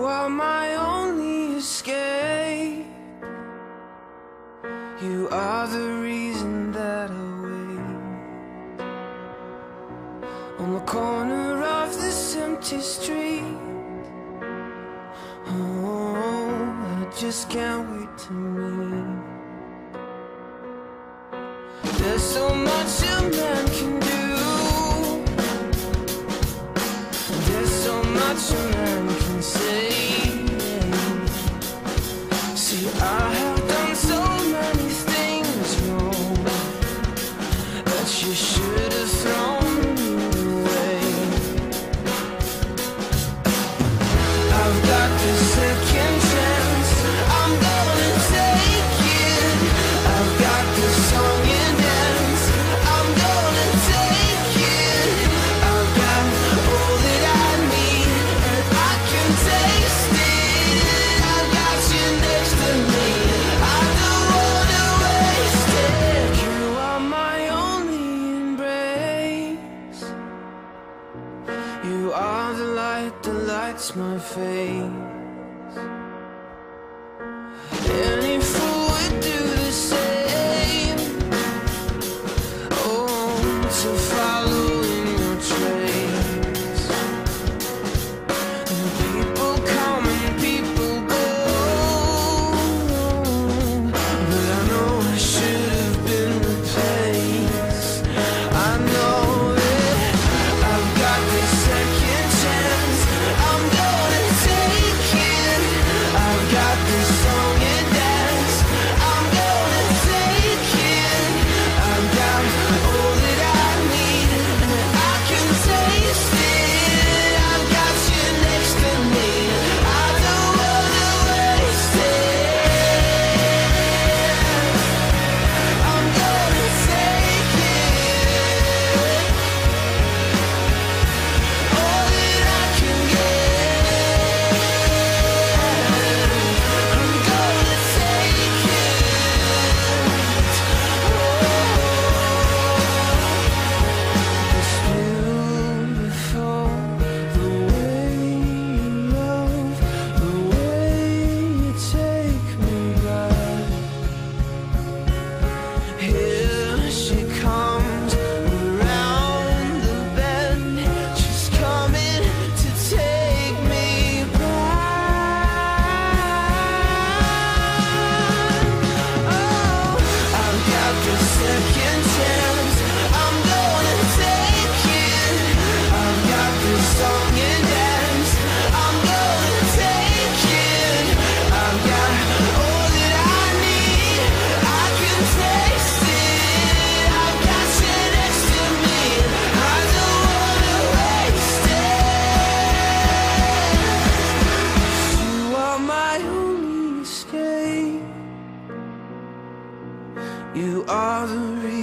You are my only escape. You are the reason that I wait. On the corner of this empty street, oh, I just can't wait to meet. There's so much a man can do. Much a man can say. See, I have done so many things wrong that you should have thrown me away. I've got the second chance, I'm gonna take it. I've got the song and dance, I'm gonna take it. I've got all that I need, taste it. I got you next to me, I don't wanna waste it. You are my only embrace. You are the light that lights my face. Any fool would do the same, oh, to follow in your trace. People come and people go, but I know I should have been replaced. I know it. I've got the second chance, I'm gonna take it. I've got the song and dance, I'm gonna take it. I've got all that I need, and I can taste it. I've got you next to me, I don't wanna waste it. I'm gonna take it, all that I can get. I'm gonna take it. It's beautiful, the way you love, the way you take me back. Here she comes around the bend, she's coming to take me back. Oh, I've got the second chance, I'm gonna take it. I've got the song and dance, I'm gonna take it. I've got all that I need, I can taste it. I've got you next to me, I don't wanna waste it. You are my only escape. You are the reason.